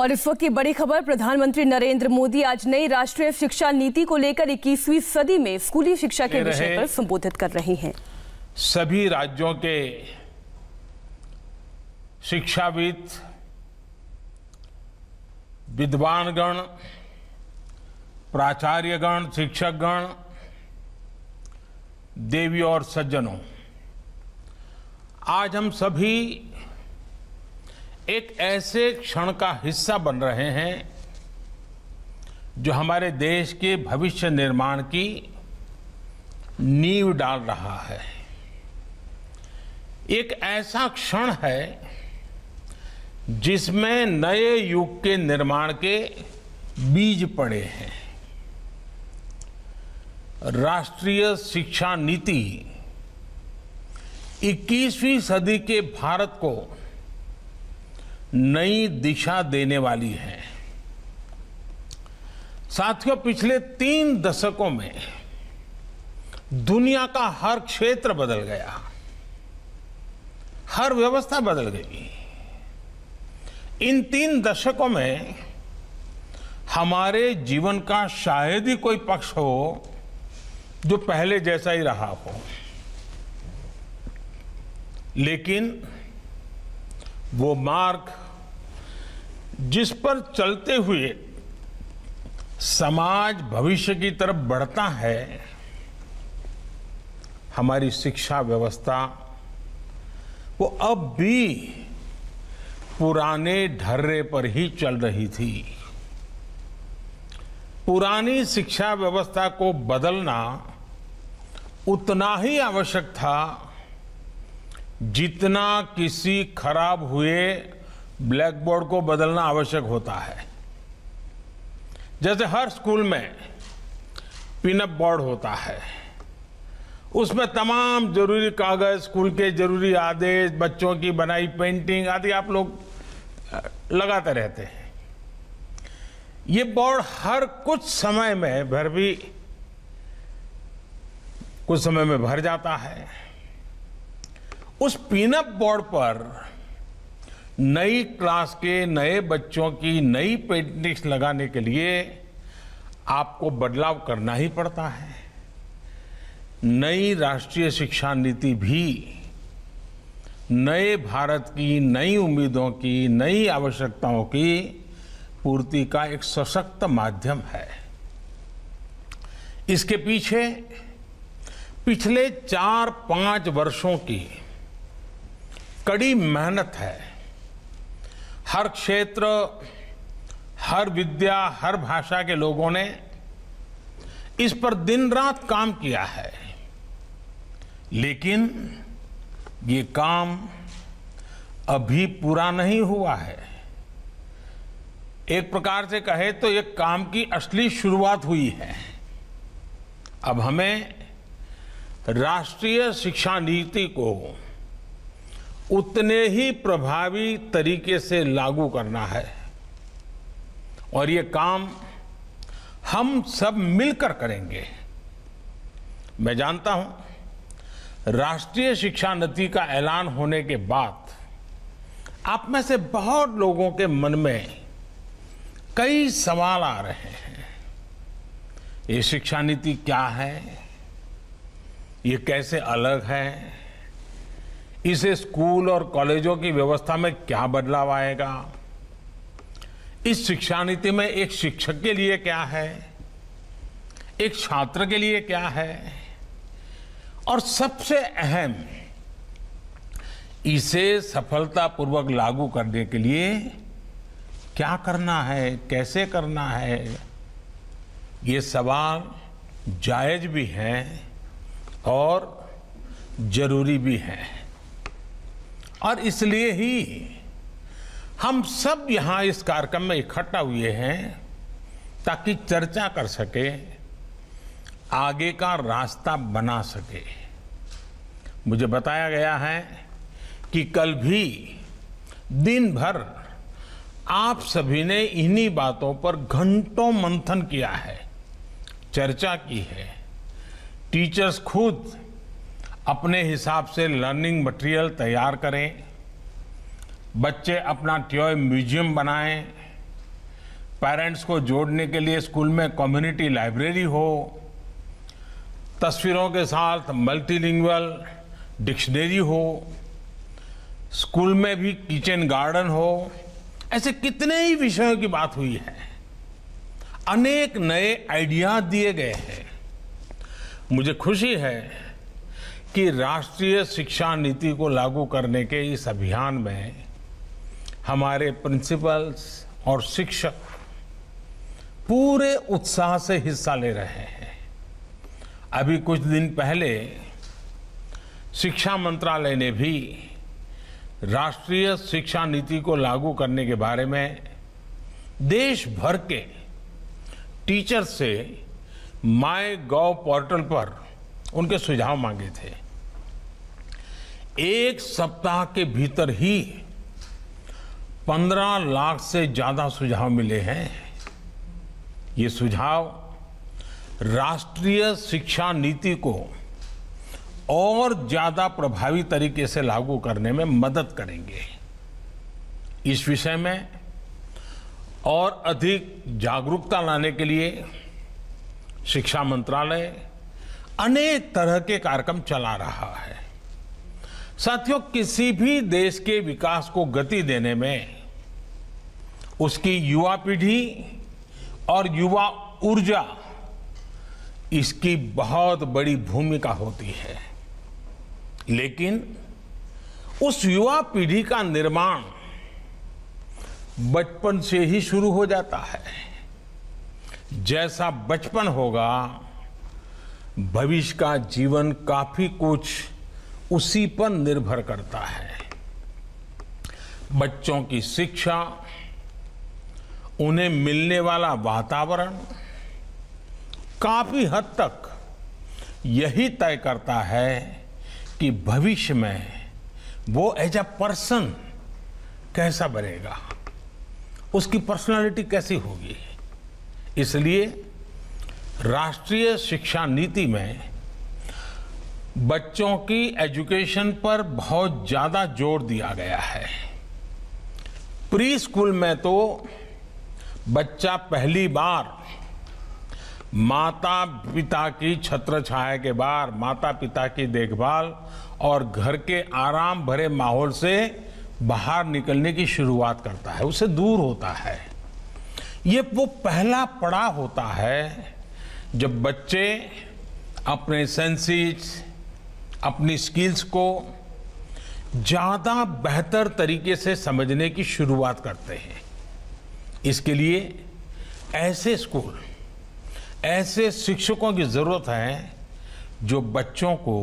और इस वक्त की बड़ी खबर, प्रधानमंत्री नरेंद्र मोदी आज नई राष्ट्रीय शिक्षा नीति को लेकर 21वीं सदी में स्कूली शिक्षा के विषय पर संबोधित कर रहे हैं। सभी राज्यों के शिक्षाविद, विद्वानगण, प्राचार्यगण, शिक्षकगण, देवी और सज्जनों, आज हम सभी एक ऐसे क्षण का हिस्सा बन रहे हैं जो हमारे देश के भविष्य निर्माण की नींव डाल रहा है। एक ऐसा क्षण है जिसमें नए युग के निर्माण के बीज पड़े हैं। राष्ट्रीय शिक्षा नीति 21वीं सदी के भारत को नई दिशा देने वाली है। साथियों, पिछले 3 दशकों में दुनिया का हर क्षेत्र बदल गया, हर व्यवस्था बदल गई। इन 3 दशकों में हमारे जीवन का शायद ही कोई पक्ष हो जो पहले जैसा ही रहा हो, लेकिन वो मार्ग जिस पर चलते हुए समाज भविष्य की तरफ बढ़ता है, हमारी शिक्षा व्यवस्था वो अब भी पुराने ढर्रे पर ही चल रही थी। पुरानी शिक्षा व्यवस्था को बदलना उतना ही आवश्यक था जितना किसी खराब हुए ब्लैक बोर्ड को बदलना आवश्यक होता है। जैसे हर स्कूल में पिनअप बोर्ड होता है, उसमें तमाम जरूरी कागज, स्कूल के जरूरी आदेश, बच्चों की बनाई पेंटिंग आदि आप लोग लगाते रहते हैं। ये बोर्ड हर कुछ समय में भर जाता है। उस पिनअप बोर्ड पर नई क्लास के नए बच्चों की नई पेंटिंग्स लगाने के लिए आपको बदलाव करना ही पड़ता है। नई राष्ट्रीय शिक्षा नीति भी नए भारत की, नई उम्मीदों की, नई आवश्यकताओं की पूर्ति का एक सशक्त माध्यम है। इसके पीछे पिछले 4-5 वर्षों की कड़ी मेहनत है। हर क्षेत्र, हर विद्या, हर भाषा के लोगों ने इस पर दिन रात काम किया है, लेकिन ये काम अभी पूरा नहीं हुआ है। एक प्रकार से कहे तो ये काम की असली शुरुआत हुई है। अब हमें राष्ट्रीय शिक्षा नीति को उतने ही प्रभावी तरीके से लागू करना है, और ये काम हम सब मिलकर करेंगे। मैं जानता हूं राष्ट्रीय शिक्षा नीति का ऐलान होने के बाद आप में से बहुत लोगों के मन में कई सवाल आ रहे हैं। ये शिक्षा नीति क्या है? ये कैसे अलग है? इसे स्कूल और कॉलेजों की व्यवस्था में क्या बदलाव आएगा? इस शिक्षा नीति में एक शिक्षक के लिए क्या है, एक छात्र के लिए क्या है, और सबसे अहम, इसे सफलतापूर्वक लागू करने के लिए क्या करना है, कैसे करना है? ये सवाल जायज भी हैं और जरूरी भी हैं, और इसलिए ही हम सब यहाँ इस कार्यक्रम में इकट्ठा हुए हैं ताकि चर्चा कर सके, आगे का रास्ता बना सके। मुझे बताया गया है कि कल भी दिन भर आप सभी ने इन्हीं बातों पर घंटों मंथन किया है, चर्चा की है। टीचर्स खुद अपने हिसाब से लर्निंग मटेरियल तैयार करें, बच्चे अपना टॉय म्यूजियम बनाएं, पेरेंट्स को जोड़ने के लिए स्कूल में कम्युनिटी लाइब्रेरी हो, तस्वीरों के साथ मल्टीलिंगुअल डिक्शनरी हो, स्कूल में भी किचन गार्डन हो, ऐसे कितने ही विषयों की बात हुई है। अनेक नए आइडियाज दिए गए हैं। मुझे खुशी है कि राष्ट्रीय शिक्षा नीति को लागू करने के इस अभियान में हमारे प्रिंसिपल्स और शिक्षक पूरे उत्साह से हिस्सा ले रहे हैं। अभी कुछ दिन पहले शिक्षा मंत्रालय ने भी राष्ट्रीय शिक्षा नीति को लागू करने के बारे में देश भर के टीचर्स से माय गॉव पोर्टल पर उनके सुझाव मांगे थे। एक सप्ताह के भीतर ही 15 लाख से ज़्यादा सुझाव मिले हैं। ये सुझाव राष्ट्रीय शिक्षा नीति को और ज़्यादा प्रभावी तरीके से लागू करने में मदद करेंगे। इस विषय में और अधिक जागरूकता लाने के लिए शिक्षा मंत्रालय अनेक तरह के कार्यक्रम चला रहा है। साथियों, किसी भी देश के विकास को गति देने में उसकी युवा पीढ़ी और युवा ऊर्जा, इसकी बहुत बड़ी भूमिका होती है। लेकिन उस युवा पीढ़ी का निर्माण बचपन से ही शुरू हो जाता है। जैसा बचपन होगा, भविष्य का जीवन काफी कुछ उसी पर निर्भर करता है। बच्चों की शिक्षा, उन्हें मिलने वाला वातावरण काफी हद तक यही तय करता है कि भविष्य में वो एज अ पर्सन कैसा बनेगा, उसकी पर्सनालिटी कैसी होगी। इसलिए राष्ट्रीय शिक्षा नीति में बच्चों की एजुकेशन पर बहुत ज़्यादा जोर दिया गया है। प्री स्कूल में तो बच्चा पहली बार माता पिता की छत्रछाया के बाहर, माता पिता की देखभाल और घर के आराम भरे माहौल से बाहर निकलने की शुरुआत करता है, उससे दूर होता है। ये वो पहला पड़ाव होता है जब बच्चे अपने सेंसेस, अपनी स्किल्स को ज़्यादा बेहतर तरीके से समझने की शुरुआत करते हैं। इसके लिए ऐसे स्कूल, ऐसे शिक्षकों की ज़रूरत है जो बच्चों को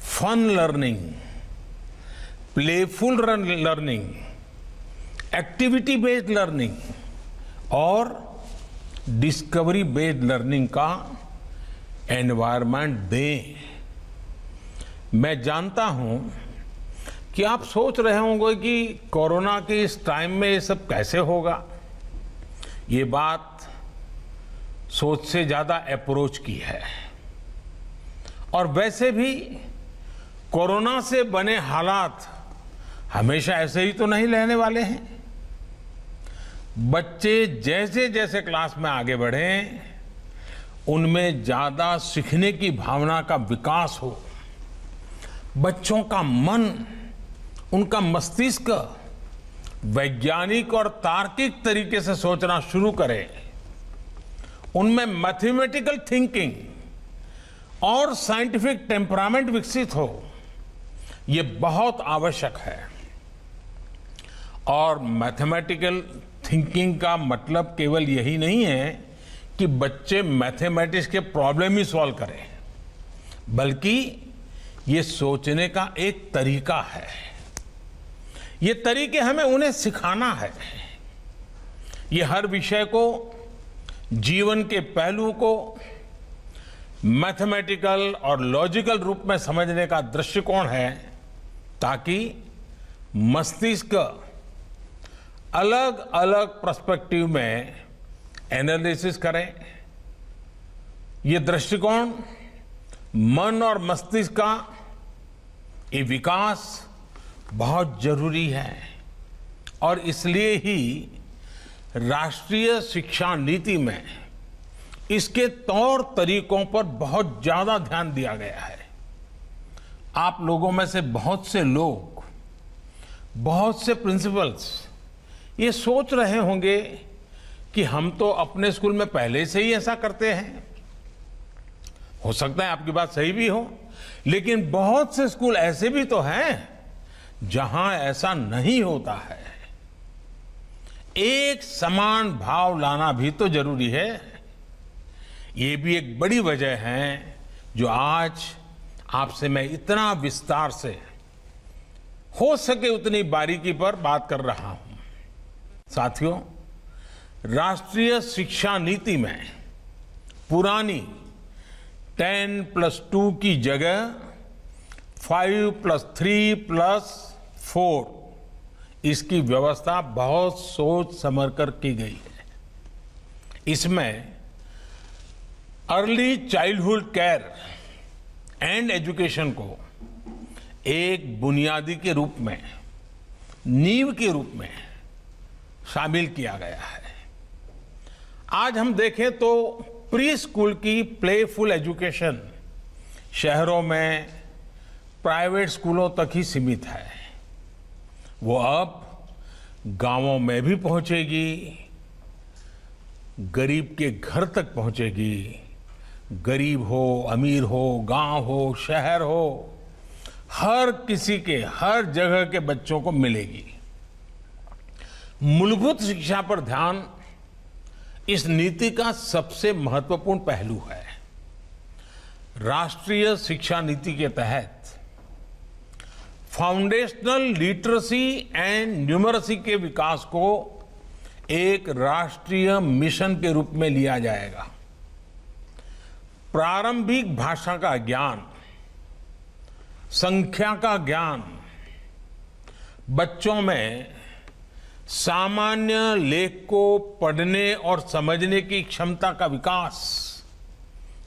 fun learning, playful learning, activity based learning और डिस्कवरी बेस्ड लर्निंग का एनवायरनमेंट दें। मैं जानता हूं कि आप सोच रहे होंगे कि कोरोना के इस टाइम में ये सब कैसे होगा। ये बात सोच से ज़्यादा अप्रोच की है। और वैसे भी कोरोना से बने हालात हमेशा ऐसे ही तो नहीं रहने वाले हैं। बच्चे जैसे जैसे क्लास में आगे बढ़ें, उनमें ज़्यादा सीखने की भावना का विकास हो, बच्चों का मन, उनका मस्तिष्क वैज्ञानिक और तार्किक तरीके से सोचना शुरू करें, उनमें मैथमेटिकल थिंकिंग और साइंटिफिक टेम्परामेंट विकसित हो, ये बहुत आवश्यक है। और मैथमेटिकल थिंकिंग का मतलब केवल यही नहीं है कि बच्चे मैथमेटिक्स के प्रॉब्लम ही सॉल्व करें, बल्कि ये सोचने का एक तरीका है। ये तरीके हमें उन्हें सिखाना है। ये हर विषय को, जीवन के पहलू को मैथमेटिकल और लॉजिकल रूप में समझने का दृष्टिकोण है, ताकि मस्तिष्क अलग अलग पर्सपेक्टिव में एनालिसिस करें। ये दृष्टिकोण मन और मस्तिष्क का ये विकास बहुत जरूरी है। और इसलिए ही राष्ट्रीय शिक्षा नीति में इसके तौर तरीकों पर बहुत ज्यादा ध्यान दिया गया है। आप लोगों में से बहुत से लोग, बहुत से प्रिंसिपल्स ये सोच रहे होंगे कि हम तो अपने स्कूल में पहले से ही ऐसा करते हैं। हो सकता है आपकी बात सही भी हो, लेकिन बहुत से स्कूल ऐसे भी तो हैं जहां ऐसा नहीं होता है। एक समान भाव लाना भी तो जरूरी है। ये भी एक बड़ी वजह है जो आज आपसे मैं इतना विस्तार से, हो सके उतनी बारीकी पर बात कर रहा हूं। साथियों, राष्ट्रीय शिक्षा नीति में पुरानी 10+2 की जगह 5+3+4 इसकी व्यवस्था बहुत सोच समझ कर की गई है। इसमें early childhood care and education को एक बुनियादी के रूप में, नींव के रूप में शामिल किया गया है। आज हम देखें तो प्री स्कूल की प्लेफुल एजुकेशन शहरों में प्राइवेट स्कूलों तक ही सीमित है। वो अब गांवों में भी पहुंचेगी, गरीब के घर तक पहुंचेगी। गरीब हो, अमीर हो, गांव हो, शहर हो, हर किसी के, हर जगह के बच्चों को मिलेगी। मूलभूत शिक्षा पर ध्यान इस नीति का सबसे महत्वपूर्ण पहलू है। राष्ट्रीय शिक्षा नीति के तहत फाउंडेशनल लिटरेसी एंड न्यूमरेसी के विकास को एक राष्ट्रीय मिशन के रूप में लिया जाएगा। प्रारंभिक भाषा का ज्ञान, संख्या का ज्ञान, बच्चों में सामान्य लेख को पढ़ने और समझने की क्षमता का विकास,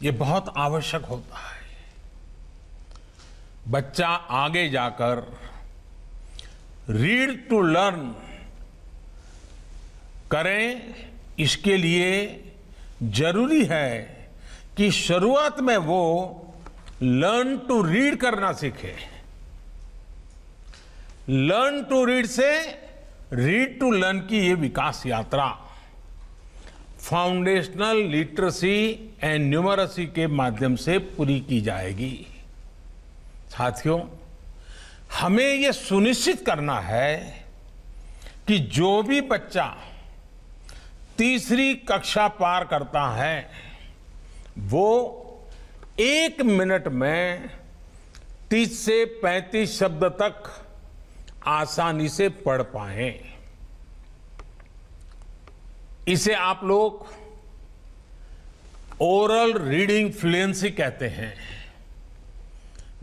ये बहुत आवश्यक होता है। बच्चा आगे जाकर रीड टू लर्न करें, इसके लिए जरूरी है कि शुरुआत में वो लर्न टू रीड करना सीखे। लर्न टू रीड से रीड टू लर्न की ये विकास यात्रा फाउंडेशनल लिटरेसी एंड न्यूमरेसी के माध्यम से पूरी की जाएगी। साथियों, हमें ये सुनिश्चित करना है कि जो भी बच्चा तीसरी कक्षा पार करता है वो 1 मिनट में 30 से 35 शब्द तक आसानी से पढ़ पाए। इसे आप लोग ओरल रीडिंग फ्लुएंसी कहते हैं।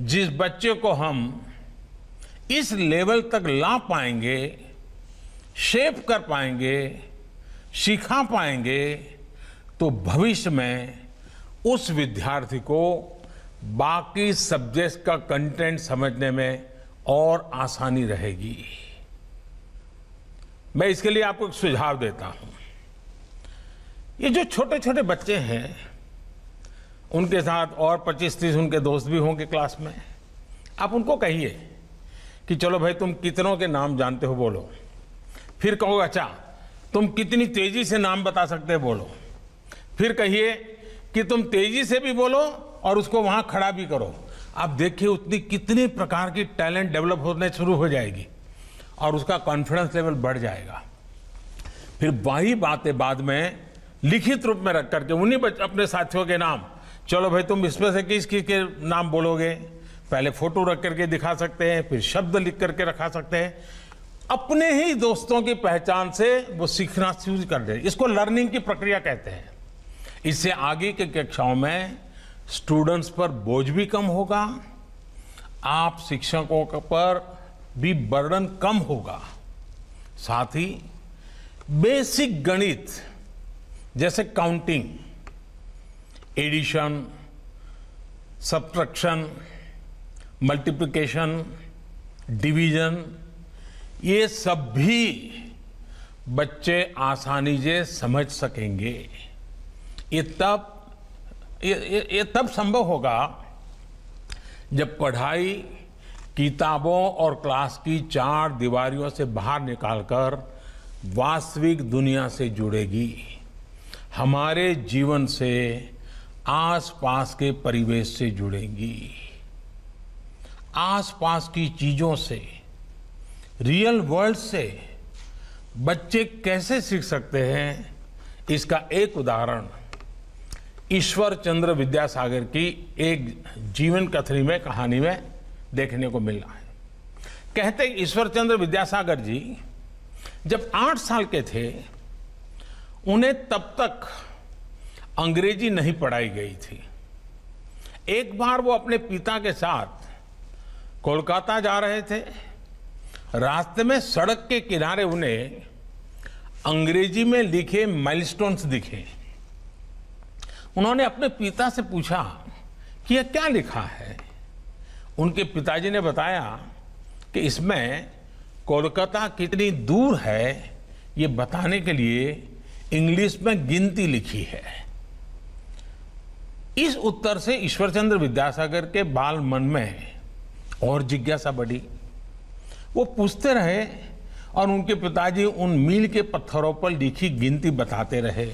जिस बच्चे को हम इस लेवल तक ला पाएंगे, शेप कर पाएंगे, सिखा पाएंगे, तो भविष्य में उस विद्यार्थी को बाकी सब्जेक्ट का कंटेंट समझने में और आसानी रहेगी। मैं इसके लिए आपको एक सुझाव देता हूं। ये जो छोटे छोटे बच्चे हैं, उनके साथ और 25-30 उनके दोस्त भी होंगे क्लास में। आप उनको कहिए कि चलो भाई, तुम कितनों के नाम जानते हो बोलो। फिर कहो, अच्छा तुम कितनी तेजी से नाम बता सकते हो बोलो। फिर कहिए कि तुम तेजी से भी बोलो और उसको वहां खड़ा भी करो। आप देखिए उतनी कितने प्रकार की टैलेंट डेवलप होने शुरू हो जाएगी और उसका कॉन्फिडेंस लेवल बढ़ जाएगा। फिर वही बातें बाद में लिखित रूप में रख करके उन्हीं अपने साथियों के नाम, चलो भाई तुम इसमें से किस किस के नाम बोलोगे। पहले फोटो रख करके दिखा सकते हैं, फिर शब्द लिख करके रखा सकते हैं। अपने ही दोस्तों की पहचान से वो सीखना शुरू कर दे। इसको लर्निंग की प्रक्रिया कहते हैं। इससे आगे की कक्षाओं में स्टूडेंट्स पर बोझ भी कम होगा, आप शिक्षकों पर भी बर्डन कम होगा। साथ ही बेसिक गणित जैसे counting, addition, subtraction, multiplication, division, ये सब भी बच्चे आसानी से समझ सकेंगे। ये तब संभव होगा जब पढ़ाई किताबों और क्लास की चार दीवारियों से बाहर निकालकर वास्तविक दुनिया से जुड़ेगी, हमारे जीवन से, आसपास के परिवेश से जुड़ेंगी, आसपास की चीज़ों से, रियल वर्ल्ड से बच्चे कैसे सीख सकते हैं, इसका एक उदाहरण ईश्वर चंद्र विद्यासागर की एक जीवन कथनी में, कहानी में देखने को मिल रहा है। कहते हैं ईश्वर चंद्र विद्यासागर जी जब 8 साल के थे उन्हें तब तक अंग्रेजी नहीं पढ़ाई गई थी। एक बार वो अपने पिता के साथ कोलकाता जा रहे थे, रास्ते में सड़क के किनारे उन्हें अंग्रेजी में लिखे माइलस्टोन्स दिखे। उन्होंने अपने पिता से पूछा कि यह क्या लिखा है। उनके पिताजी ने बताया कि इसमें कोलकाता कितनी दूर है ये बताने के लिए इंग्लिश में गिनती लिखी है। इस उत्तर से ईश्वरचंद्र विद्यासागर के बाल मन में और जिज्ञासा बढ़ी। वो पूछते रहे और उनके पिताजी उन मील के पत्थरों पर लिखी गिनती बताते रहे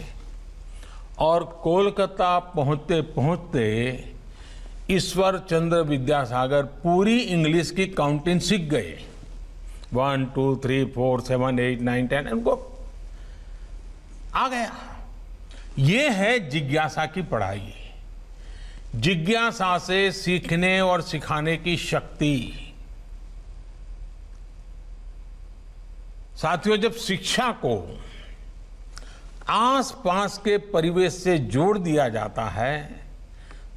और कोलकाता पहुँचते पहुँचते ईश्वर चंद्र विद्यासागर पूरी इंग्लिश की काउंटिंग सीख गए। 1 2 3 4 7 8 9 10 उनको आ गया। ये है जिज्ञासा की पढ़ाई, जिज्ञासा से सीखने और सिखाने की शक्ति। साथियों, जब शिक्षा को आसपास के परिवेश से जोड़ दिया जाता है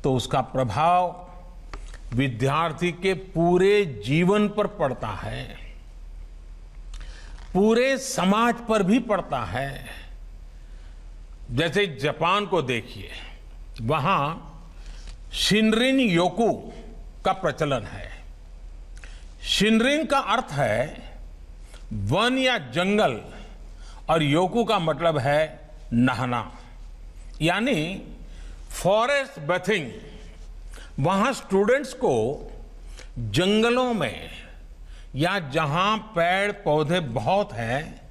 तो उसका प्रभाव विद्यार्थी के पूरे जीवन पर पड़ता है, पूरे समाज पर भी पड़ता है। जैसे जापान को देखिए, वहाँ शिनरिन योकु का प्रचलन है। शिनरिन का अर्थ है वन या जंगल और योकु का मतलब है नहाना, यानी फॉरेस्ट बेथिंग। वहाँ स्टूडेंट्स को जंगलों में या जहाँ पेड़ पौधे बहुत हैं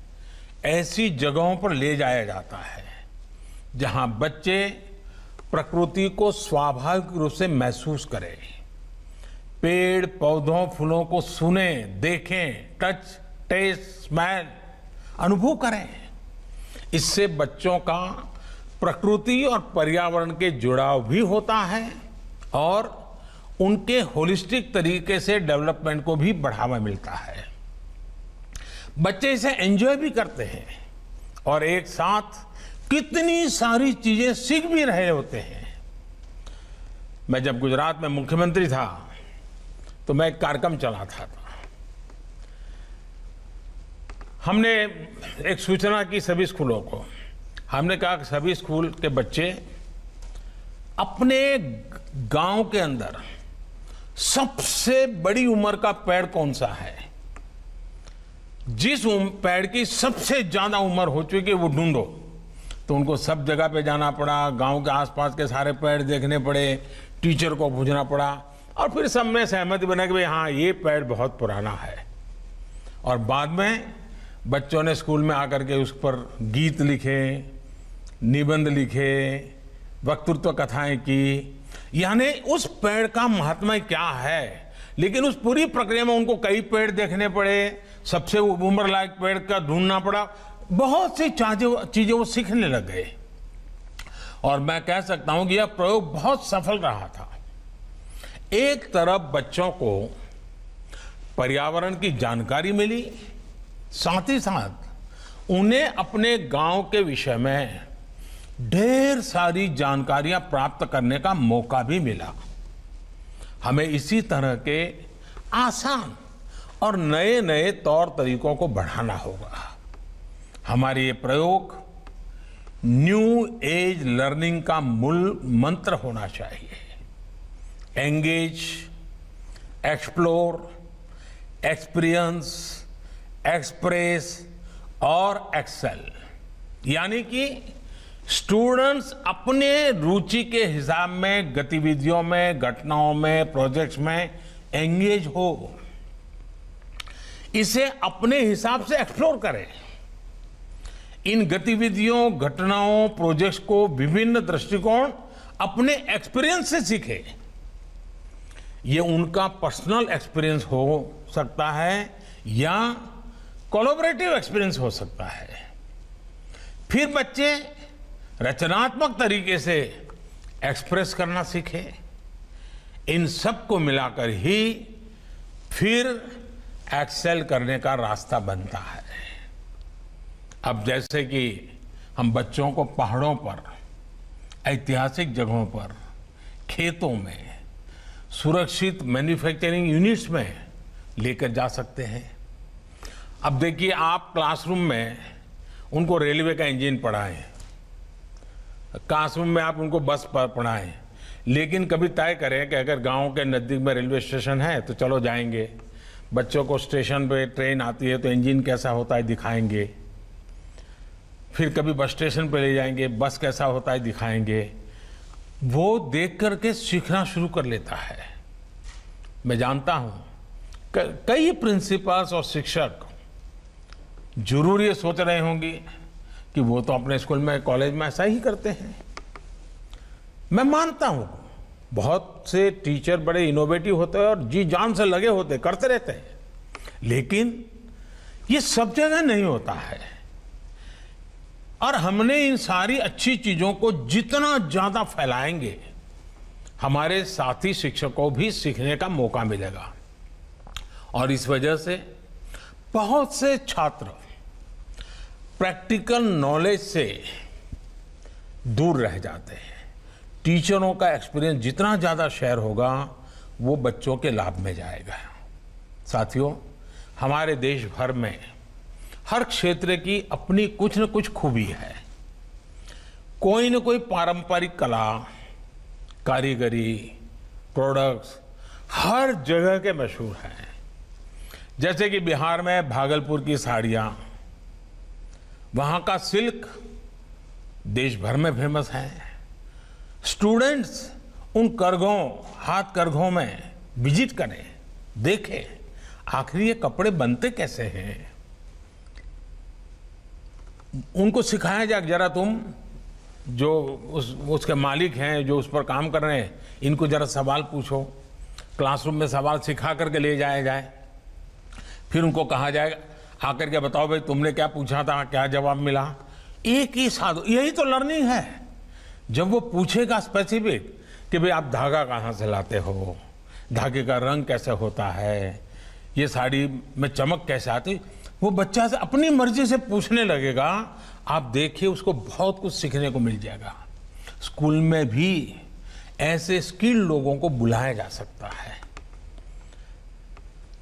ऐसी जगहों पर ले जाया जाता है जहाँ बच्चे प्रकृति को स्वाभाविक रूप से महसूस करें, पेड़ पौधों फूलों को सुने, देखें, टच, टेस्ट, स्मेल, अनुभव करें। इससे बच्चों का प्रकृति और पर्यावरण के जुड़ाव भी होता है और उनके होलिस्टिक तरीके से डेवलपमेंट को भी बढ़ावा मिलता है। बच्चे इसे एंजॉय भी करते हैं और एक साथ कितनी सारी चीज़ें सीख भी रहे होते हैं। मैं जब गुजरात में मुख्यमंत्री था तो मैं एक कार्यक्रम चलाता था। हमने एक सूचना की सभी स्कूलों को, हमने कहा कि सभी स्कूल के बच्चे अपने गांव के अंदर सबसे बड़ी उम्र का पेड़ कौन सा है, जिस पेड़ की सबसे ज़्यादा उम्र हो चुकी है वो ढूंढो। तो उनको सब जगह पे जाना पड़ा, गांव के आसपास के सारे पेड़ देखने पड़े, टीचर को पूछना पड़ा और फिर सब में सहमति बना कि भाई हाँ ये पेड़ बहुत पुराना है। और बाद में बच्चों ने स्कूल में आकर के उस पर गीत लिखे, निबंध लिखे, वक्तृत्व कथाएं की, यानी उस पेड़ का महात्म्य क्या है। लेकिन उस पूरी प्रक्रिया में उनको कई पेड़ देखने पड़े, सबसे उम्र लायक पेड़ का ढूंढना पड़ा, बहुत सी चीज़ें वो सीखने लग गए। और मैं कह सकता हूँ कि यह प्रयोग बहुत सफल रहा था। एक तरफ बच्चों को पर्यावरण की जानकारी मिली, साथ ही साथ उन्हें अपने गांव के विषय में ढेर सारी जानकारियां प्राप्त करने का मौका भी मिला। हमें इसी तरह के आसान और नए नए तौर तरीकों को बढ़ाना होगा। हमारे ये प्रयोग न्यू एज लर्निंग का मूल मंत्र होना चाहिए। एंगेज, एक्सप्लोर, एक्सपीरियंस, एक्सप्रेस और एक्सेल, यानी कि स्टूडेंट्स अपने रुचि के हिसाब में गतिविधियों में, घटनाओं में, प्रोजेक्ट्स में एंगेज हो, इसे अपने हिसाब से एक्सप्लोर करें। इन गतिविधियों, घटनाओं, प्रोजेक्ट्स को विभिन्न दृष्टिकोण अपने एक्सपीरियंस से सीखें। ये उनका पर्सनल एक्सपीरियंस हो सकता है या कोलैबोरेटिव एक्सपीरियंस हो सकता है। फिर बच्चे रचनात्मक तरीके से एक्सप्रेस करना सीखें। इन सब को मिलाकर ही फिर एक्सेल करने का रास्ता बनता है। अब जैसे कि हम बच्चों को पहाड़ों पर, ऐतिहासिक जगहों पर, खेतों में, सुरक्षित मैन्युफैक्चरिंग यूनिट्स में लेकर जा सकते हैं। अब देखिए, आप क्लासरूम में उनको रेलवे का इंजन पढ़ाएं, क्लासरूम में आप उनको बस पर पढ़ाएं, लेकिन कभी तय करें कि अगर गांव के नज़दीक में रेलवे स्टेशन है तो चलो जाएंगे, बच्चों को स्टेशन पे ट्रेन आती है तो इंजन कैसा होता है दिखाएंगे, फिर कभी बस स्टेशन पे ले जाएंगे, बस कैसा होता है दिखाएंगे। वो देख करके सीखना शुरू कर लेता है। मैं जानता हूँ कई प्रिंसिपल्स और शिक्षक जरूर ये सोच रहे होंगे कि वो तो अपने स्कूल में, कॉलेज में ऐसा ही करते हैं। मैं मानता हूँ बहुत से टीचर बड़े इनोवेटिव होते हैं और जी जान से लगे होते, करते रहते हैं, लेकिन ये सब जगह नहीं होता है। और हमने इन सारी अच्छी चीज़ों को जितना ज़्यादा फैलाएंगे, हमारे साथी शिक्षकों को भी सीखने का मौका मिलेगा। और इस वजह से बहुत से छात्र प्रैक्टिकल नॉलेज से दूर रह जाते हैं। टीचरों का एक्सपीरियंस जितना ज़्यादा शेयर होगा, वो बच्चों के लाभ में जाएगा। साथियों, हमारे देश भर में हर क्षेत्र की अपनी कुछ न कुछ खूबी है। कोई न कोई पारंपरिक कला, कारीगरी, प्रोडक्ट्स हर जगह के मशहूर हैं। जैसे कि बिहार में भागलपुर की साड़ियाँ, वहाँ का सिल्क देश भर में फेमस है। स्टूडेंट्स उन करघों, हाथ करघों में विजिट करें, देखें आखिर ये कपड़े बनते कैसे हैं। उनको सिखाया जाए, जरा तुम जो उसके मालिक हैं, जो उस पर काम कर रहे हैं, इनको जरा सवाल पूछो। क्लासरूम में सवाल सिखा करके ले जाया जाए, फिर उनको कहा जाएगा आकर के बताओ भाई तुमने क्या पूछा था, क्या जवाब मिला। एक ही साधु, यही तो लर्निंग है। जब वो पूछेगा स्पेसिफिक कि भाई आप धागा कहाँ से लाते हो, धागे का रंग कैसे होता है, ये साड़ी में चमक कैसे आती, वो बच्चा से अपनी मर्जी से पूछने लगेगा। आप देखिए, उसको बहुत कुछ सीखने को मिल जाएगा। स्कूल में भी ऐसे स्किल्ड लोगों को बुलाया जा सकता है।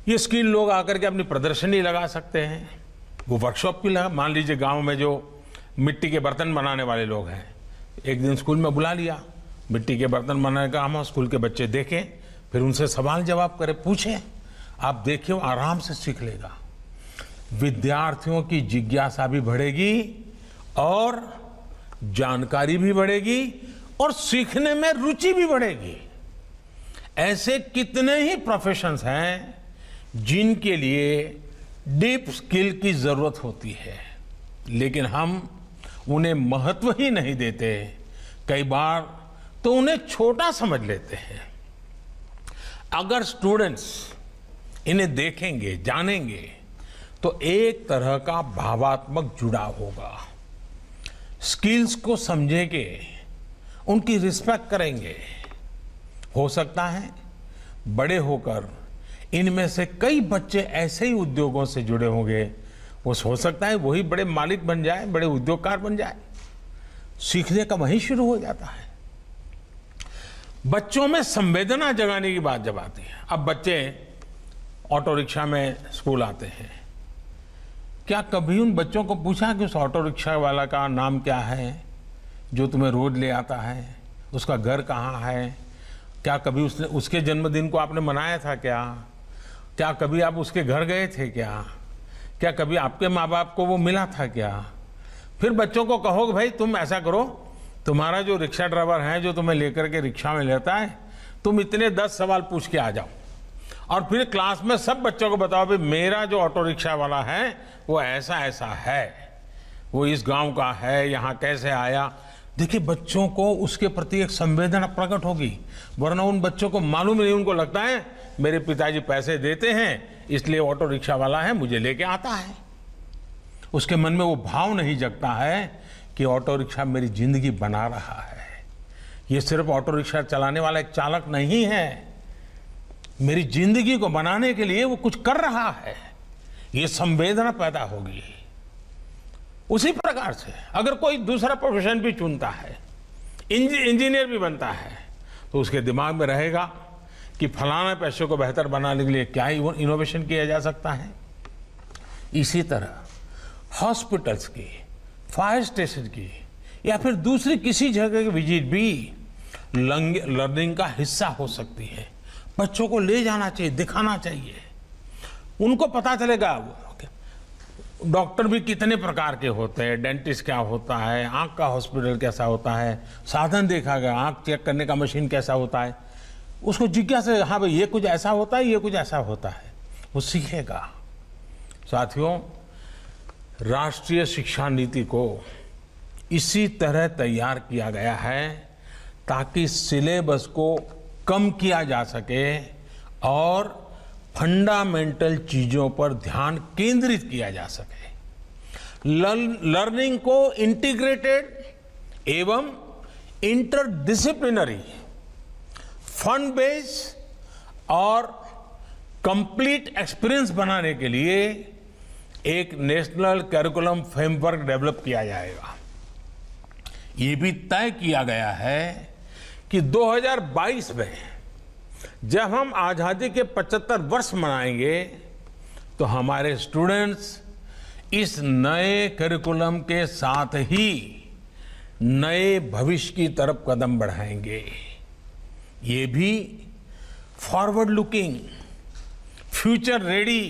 ये स्किल्ड लोग आकर के अपनी प्रदर्शनी लगा सकते हैं, वो वर्कशॉप भी लगा। मान लीजिए गांव में जो मिट्टी के बर्तन बनाने वाले लोग हैं, एक दिन स्कूल में बुला लिया, मिट्टी के बर्तन बनाने का हम स्कूल के बच्चे देखें, फिर उनसे सवाल जवाब करें, पूछें। आप देखिए, आराम से सीख लेगा। विद्यार्थियों की जिज्ञासा भी बढ़ेगी और जानकारी भी बढ़ेगी और सीखने में रुचि भी बढ़ेगी। ऐसे कितने ही प्रोफेशंस हैं जिनके लिए डीप स्किल की ज़रूरत होती है, लेकिन हम उन्हें महत्व ही नहीं देते। कई बार तो उन्हें छोटा समझ लेते हैं। अगर स्टूडेंट्स इन्हें देखेंगे, जानेंगे, तो एक तरह का भावात्मक जुड़ाव होगा। स्किल्स को समझेंगे, उनकी रिस्पेक्ट करेंगे। हो सकता है बड़े होकर इनमें से कई बच्चे ऐसे ही उद्योगों से जुड़े होंगे, वो हो सकता है वही बड़े मालिक बन जाए, बड़े उद्योगकार बन जाए। सीखने का वहीं शुरू हो जाता है। बच्चों में संवेदना जगाने की बात जब आती है, अब बच्चे ऑटो रिक्शा में स्कूल आते हैं, क्या कभी उन बच्चों को पूछा कि उस ऑटो रिक्शा वाला का नाम क्या है जो तुम्हें रोज ले आता है, उसका घर कहाँ है, क्या कभी उसने, उसके जन्मदिन को आपने मनाया था क्या, क्या कभी आप उसके घर गए थे क्या, क्या कभी आपके माँ बाप को वो मिला था क्या? फिर बच्चों को कहो कि भाई तुम ऐसा करो, तुम्हारा जो रिक्शा ड्राइवर है जो तुम्हें लेकर के रिक्शा में लेता है, तुम इतने 10 सवाल पूछ के आ जाओ और फिर क्लास में सब बच्चों को बताओ भाई मेरा जो ऑटो रिक्शा वाला है वो ऐसा ऐसा है, वो इस गांव का है, यहाँ कैसे आया। देखिए बच्चों को उसके प्रति एक संवेदना प्रकट होगी, वरना उन बच्चों को मालूम नहीं, उनको लगता है मेरे पिताजी पैसे देते हैं इसलिए ऑटो रिक्शा वाला है मुझे लेके आता है। उसके मन में वो भाव नहीं जगता है कि ऑटो रिक्शा मेरी जिंदगी बना रहा है, ये सिर्फ ऑटो रिक्शा चलाने वाला एक चालक नहीं है, मेरी जिंदगी को बनाने के लिए वो कुछ कर रहा है, ये संवेदना पैदा होगी। उसी प्रकार से अगर कोई दूसरा प्रोफेशन भी चुनता है, इंजीनियर भी बनता है, तो उसके दिमाग में रहेगा कि फलाना पेशे को बेहतर बनाने के लिए क्या इनोवेशन किया जा सकता है। इसी तरह हॉस्पिटल्स की, फायर स्टेशन की या फिर दूसरी किसी जगह की विजिट भी लर्निंग का हिस्सा हो सकती है। बच्चों को ले जाना चाहिए, दिखाना चाहिए, उनको पता चलेगा डॉक्टर भी कितने प्रकार के होते हैं, डेंटिस्ट क्या होता है, आँख का हॉस्पिटल कैसा होता है, साधन देखा गया आँख चेक करने का मशीन कैसा होता है। उसको जिज्ञासा, हाँ भाई ये कुछ ऐसा होता है, ये कुछ ऐसा होता है, वो सीखेगा। साथियों, राष्ट्रीय शिक्षा नीति को इसी तरह तैयार किया गया है ताकि सिलेबस को कम किया जा सके और फंडामेंटल चीज़ों पर ध्यान केंद्रित किया जा सके, लर्निंग को इंटीग्रेटेड एवं इंटरडिसिप्लिनरी, फन बेस और कंप्लीट एक्सपीरियंस बनाने के लिए एक नेशनल करिकुलम फ्रेमवर्क डेवलप किया जाएगा। ये भी तय किया गया है कि 2022 में जब हम आज़ादी के 75 वर्ष मनाएंगे तो हमारे स्टूडेंट्स इस नए करिकुलम के साथ ही नए भविष्य की तरफ कदम बढ़ाएंगे। ये भी फॉरवर्ड लुकिंग, फ्यूचर रेडी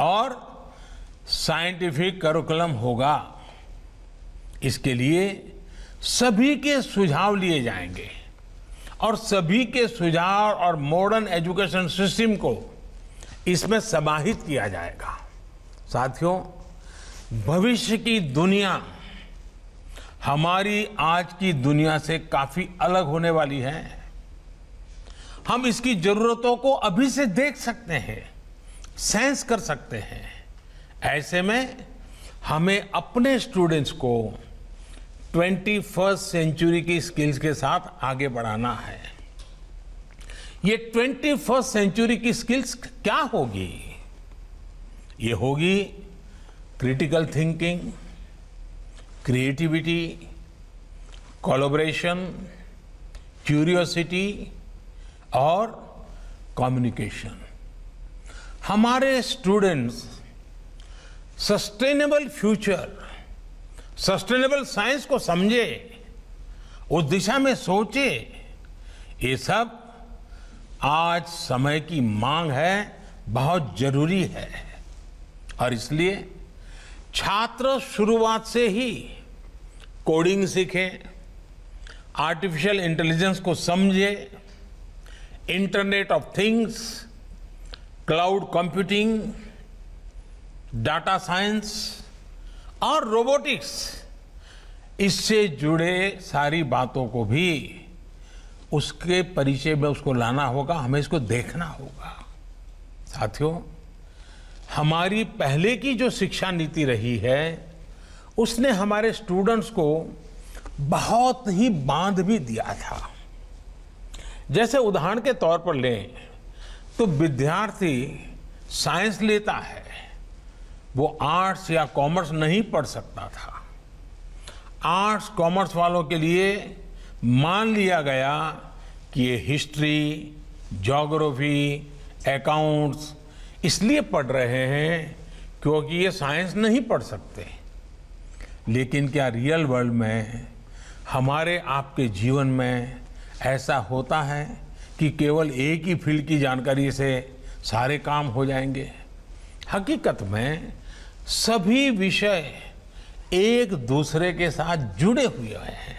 और साइंटिफिक करिकुलम होगा। इसके लिए सभी के सुझाव लिए जाएंगे और सभी के सुझाव और मॉडर्न एजुकेशन सिस्टम को इसमें समाहित किया जाएगा। साथियों, भविष्य की दुनिया हमारी आज की दुनिया से काफ़ी अलग होने वाली है। हम इसकी ज़रूरतों को अभी से देख सकते हैं, सेंस कर सकते हैं। ऐसे में हमें अपने स्टूडेंट्स को 21st सेंचुरी की स्किल्स के साथ आगे बढ़ाना है। ये 21st सेंचुरी की स्किल्स क्या होगी? ये होगी critical thinking, creativity, collaboration, curiosity और कम्युनिकेशन। हमारे students sustainable future, sustainable science को समझे, उस दिशा में सोचे, ये सब आज समय की मांग है, बहुत जरूरी है। और इसलिए छात्र शुरुआत से ही कोडिंग सीखें, आर्टिफिशियल इंटेलिजेंस को समझे, internet of things, cloud computing, data science और रोबोटिक्स, इससे जुड़े सारी बातों को भी उसके परिचय में उसको लाना होगा, हमें इसको देखना होगा। साथियों, हमारी पहले की जो शिक्षा नीति रही है उसने हमारे स्टूडेंट्स को बहुत ही बांध भी दिया था। जैसे उदाहरण के तौर पर लें तो विद्यार्थी साइंस लेता है, वो आर्ट्स या कॉमर्स नहीं पढ़ सकता था। आर्ट्स कॉमर्स वालों के लिए मान लिया गया कि ये हिस्ट्री, ज्योग्राफी, अकाउंट्स इसलिए पढ़ रहे हैं क्योंकि ये साइंस नहीं पढ़ सकते। लेकिन क्या रियल वर्ल्ड में हमारे आपके जीवन में ऐसा होता है कि केवल एक ही फील्ड की जानकारी से सारे काम हो जाएंगे? हकीकत में सभी विषय एक दूसरे के साथ जुड़े हुए हैं,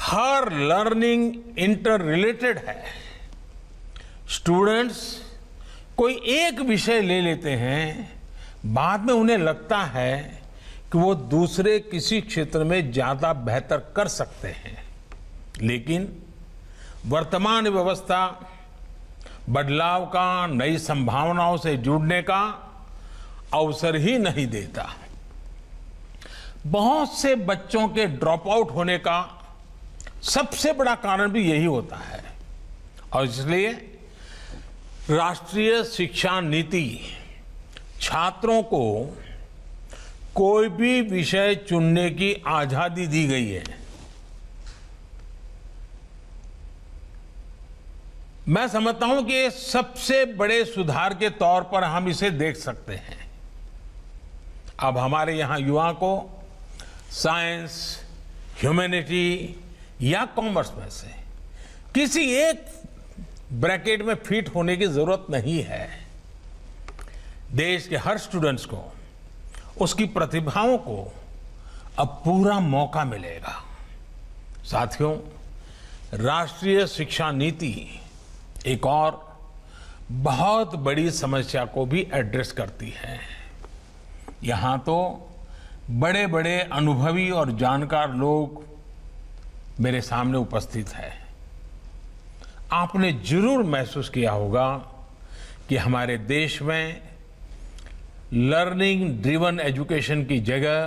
हर लर्निंग इंटर रिलेटेड है। स्टूडेंट्स कोई एक विषय ले लेते हैं, बाद में उन्हें लगता है कि वो दूसरे किसी क्षेत्र में ज़्यादा बेहतर कर सकते हैं, लेकिन वर्तमान व्यवस्था बदलाव का, नई संभावनाओं से जुड़ने का अवसर ही नहीं देता। बहुत से बच्चों के ड्रॉप आउट होने का सबसे बड़ा कारण भी यही होता है, और इसलिए राष्ट्रीय शिक्षा नीति छात्रों को कोई भी विषय चुनने की आज़ादी दी गई है। मैं समझता हूं कि ये सबसे बड़े सुधार के तौर पर हम इसे देख सकते हैं। अब हमारे यहाँ युवा को साइंस, ह्यूमैनिटी या कॉमर्स में से किसी एक ब्रैकेट में फिट होने की जरूरत नहीं है। देश के हर स्टूडेंट्स को उसकी प्रतिभाओं को अब पूरा मौका मिलेगा। साथियों, राष्ट्रीय शिक्षा नीति एक और बहुत बड़ी समस्या को भी एड्रेस करती है। यहाँ तो बड़े बड़े अनुभवी और जानकार लोग मेरे सामने उपस्थित हैं। आपने जरूर महसूस किया होगा कि हमारे देश में लर्निंग ड्रिवन एजुकेशन की जगह,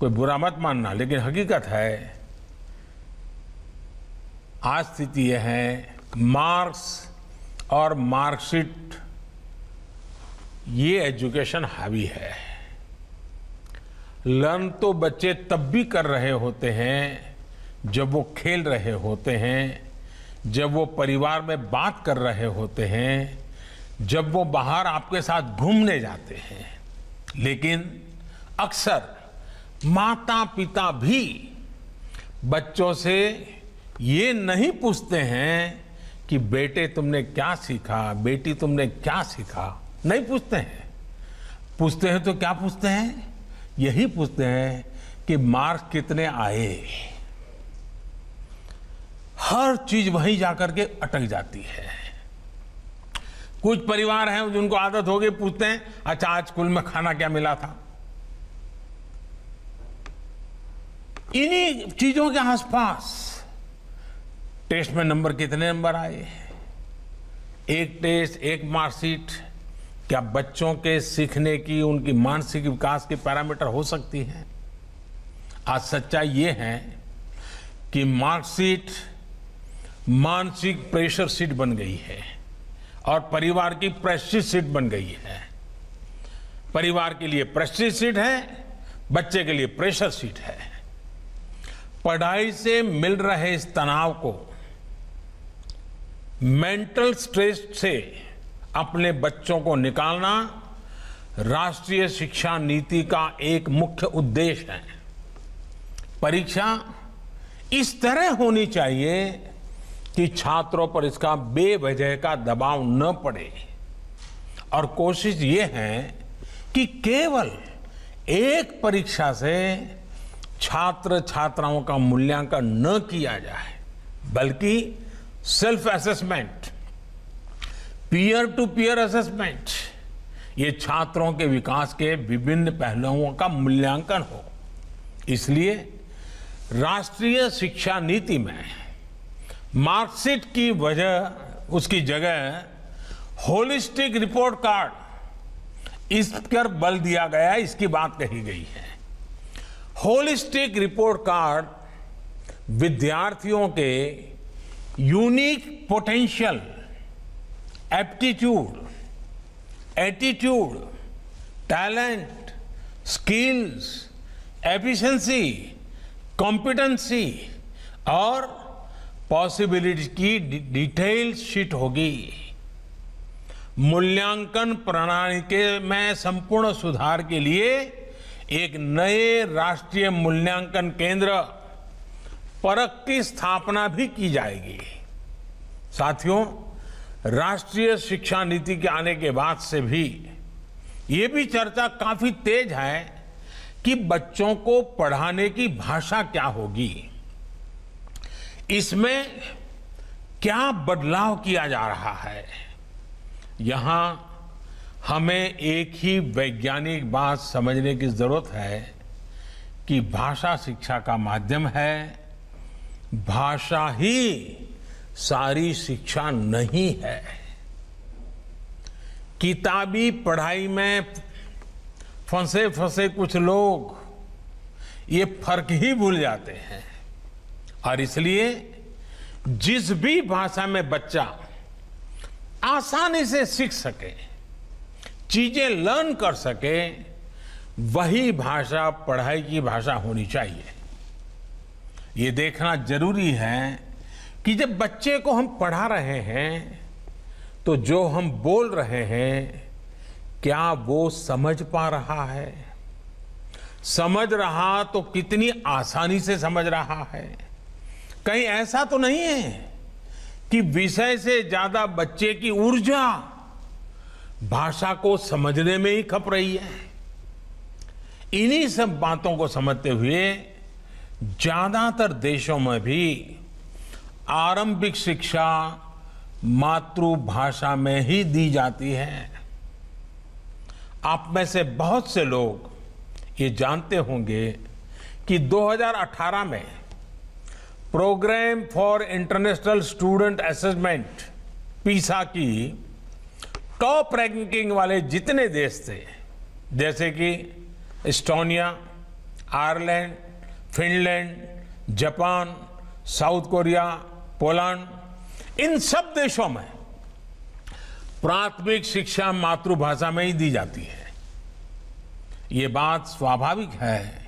कोई बुरा मत मानना लेकिन हकीकत है, आज स्थिति यह है मार्क्स और मार्कशीट ये एजुकेशन हावी है। लर्न तो बच्चे तब भी कर रहे होते हैं जब वो खेल रहे होते हैं, जब वो परिवार में बात कर रहे होते हैं, जब वो बाहर आपके साथ घूमने जाते हैं, लेकिन अक्सर माता पिता भी बच्चों से ये नहीं पूछते हैं कि बेटे तुमने क्या सीखा, बेटी तुमने क्या सीखा, नहीं पूछते हैं। पूछते हैं तो क्या पूछते हैं? यही पूछते हैं कि मार्क्स कितने आए। हर चीज वहीं जाकर के अटक जाती है। कुछ परिवार हैं जिनको आदत हो गई, पूछते हैं अच्छा आज स्कूल में खाना क्या मिला था। इन्हीं चीजों के आसपास टेस्ट में नंबर कितने नंबर आए, एक टेस्ट एक मार्कशीट क्या बच्चों के सीखने की, उनकी मानसिक विकास के पैरामीटर हो सकती हैं? आज सच्चाई ये है कि मार्कशीट मानसिक प्रेशर सीट बन गई है और परिवार की प्रेस्टीज सीट बन गई है। परिवार के लिए प्रेस्टीज सीट है, बच्चे के लिए प्रेशर सीट है। पढ़ाई से मिल रहे इस तनाव को, मेंटल स्ट्रेस से अपने बच्चों को निकालना राष्ट्रीय शिक्षा नीति का एक मुख्य उद्देश्य है। परीक्षा इस तरह होनी चाहिए कि छात्रों पर इसका बेवजह का दबाव न पड़े, और कोशिश ये है कि केवल एक परीक्षा से छात्र छात्राओं का मूल्यांकन न किया जाए, बल्कि self assessment, peer to peer assessment, ये छात्रों के विकास के विभिन्न पहलुओं का मूल्यांकन हो। इसलिए राष्ट्रीय शिक्षा नीति में मार्कशीट की वजह उसकी जगह होलिस्टिक रिपोर्ट कार्ड इस पर बल दिया गया, इसकी बात कही गई है। होलिस्टिक रिपोर्ट कार्ड विद्यार्थियों के unique potential, aptitude, attitude, talent, skills, efficiency, competency और पॉसिबिलिटी की डिटेल शीट होगी। मूल्यांकन प्रणाली के में संपूर्ण सुधार के लिए एक नए राष्ट्रीय मूल्यांकन केंद्र परख की स्थापना भी की जाएगी। साथियों, राष्ट्रीय शिक्षा नीति के आने के बाद से भी ये भी चर्चा काफी तेज है कि बच्चों को पढ़ाने की भाषा क्या होगी, इसमें क्या बदलाव किया जा रहा है। यहाँ हमें एक ही वैज्ञानिक बात समझने की जरूरत है कि भाषा शिक्षा का माध्यम है, भाषा ही सारी शिक्षा नहीं है। किताबी पढ़ाई में फंसे फंसे कुछ लोग ये फर्क ही भूल जाते हैं और इसलिए जिस भी भाषा में बच्चा आसानी से सीख सके, चीजें लर्न कर सके, वही भाषा पढ़ाई की भाषा होनी चाहिए। ये देखना जरूरी है कि जब बच्चे को हम पढ़ा रहे हैं तो जो हम बोल रहे हैं क्या वो समझ पा रहा है, समझ रहा तो कितनी आसानी से समझ रहा है। कहीं ऐसा तो नहीं है कि विषय से ज्यादा बच्चे की ऊर्जा भाषा को समझने में ही खप रही है। इन्हीं सब बातों को समझते हुए ज्यादातर देशों में भी आरंभिक शिक्षा मातृभाषा में ही दी जाती है। आप में से बहुत से लोग ये जानते होंगे कि 2018 में programme for international student assessment PISA की टॉप रैंकिंग वाले जितने देश थे, जैसे कि Estonia, Ireland, Finland, Japan, South Korea, Poland, इन सब देशों में प्राथमिक शिक्षा मातृभाषा में ही दी जाती है। ये बात स्वाभाविक है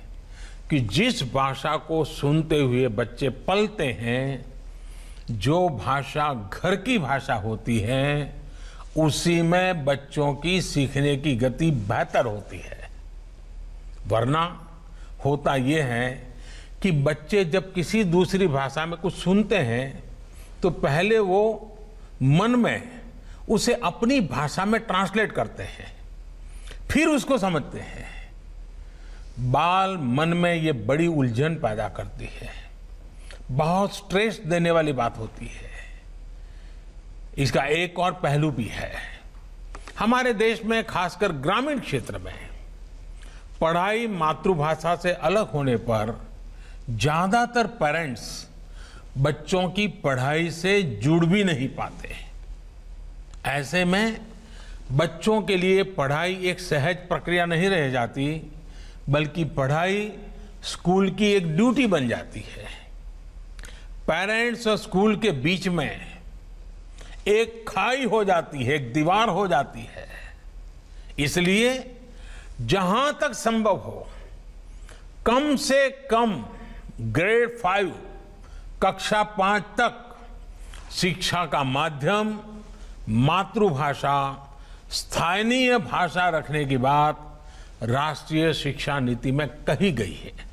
कि जिस भाषा को सुनते हुए बच्चे पलते हैं, जो भाषा घर की भाषा होती है, उसी में बच्चों की सीखने की गति बेहतर होती है। वरना होता ये है कि बच्चे जब किसी दूसरी भाषा में कुछ सुनते हैं तो पहले वो मन में उसे अपनी भाषा में ट्रांसलेट करते हैं, फिर उसको समझते हैं। बाल मन में ये बड़ी उलझन पैदा करती है, बहुत स्ट्रेस देने वाली बात होती है। इसका एक और पहलू भी है, हमारे देश में खासकर ग्रामीण क्षेत्र में पढ़ाई मातृभाषा से अलग होने पर ज्यादातर पेरेंट्स बच्चों की पढ़ाई से जुड़ भी नहीं पाते। ऐसे में बच्चों के लिए पढ़ाई एक सहज प्रक्रिया नहीं रह जाती, बल्कि पढ़ाई स्कूल की एक ड्यूटी बन जाती है। पेरेंट्स और स्कूल के बीच में एक खाई हो जाती है, एक दीवार हो जाती है। इसलिए जहां तक संभव हो कम से कम ग्रेड 5, कक्षा 5 तक शिक्षा का माध्यम मातृभाषा, स्थानीय भाषा रखने की बात राष्ट्रीय शिक्षा नीति में कही गई है।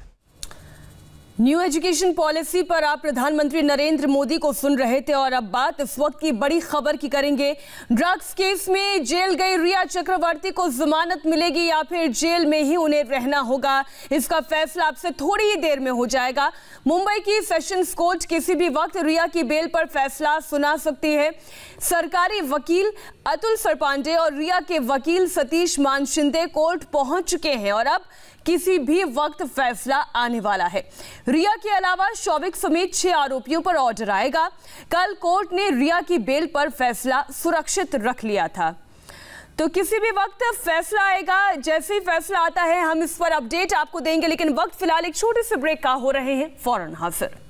न्यू एजुकेशन पॉलिसी पर आप प्रधानमंत्री नरेंद्र मोदी को सुन रहे थे और अब बात इस वक्त की बड़ी खबर की करेंगे। ड्रग्स केस में जेल गई रिया चक्रवर्ती को जमानत मिलेगी या फिर जेल में ही उन्हें रहना होगा, इसका फैसला आपसे थोड़ी ही देर में हो जाएगा। मुंबई की सेशंस कोर्ट किसी भी वक्त रिया की बेल पर फैसला सुना सकती है। सरकारी वकील अतुल सरपांडे और रिया के वकील सतीश मान शिंदे कोर्ट पहुंच चुके हैं और अब किसी भी वक्त फैसला आने वाला है। रिया के अलावा शौविक समेत 6 आरोपियों पर ऑर्डर आएगा। कल कोर्ट ने रिया की बेल पर फैसला सुरक्षित रख लिया था, तो किसी भी वक्त फैसला आएगा। जैसे ही फैसला आता है हम इस पर अपडेट आपको देंगे, लेकिन वक्त फिलहाल एक छोटे से ब्रेक का हो रहे हैं, फौरन हाजिर।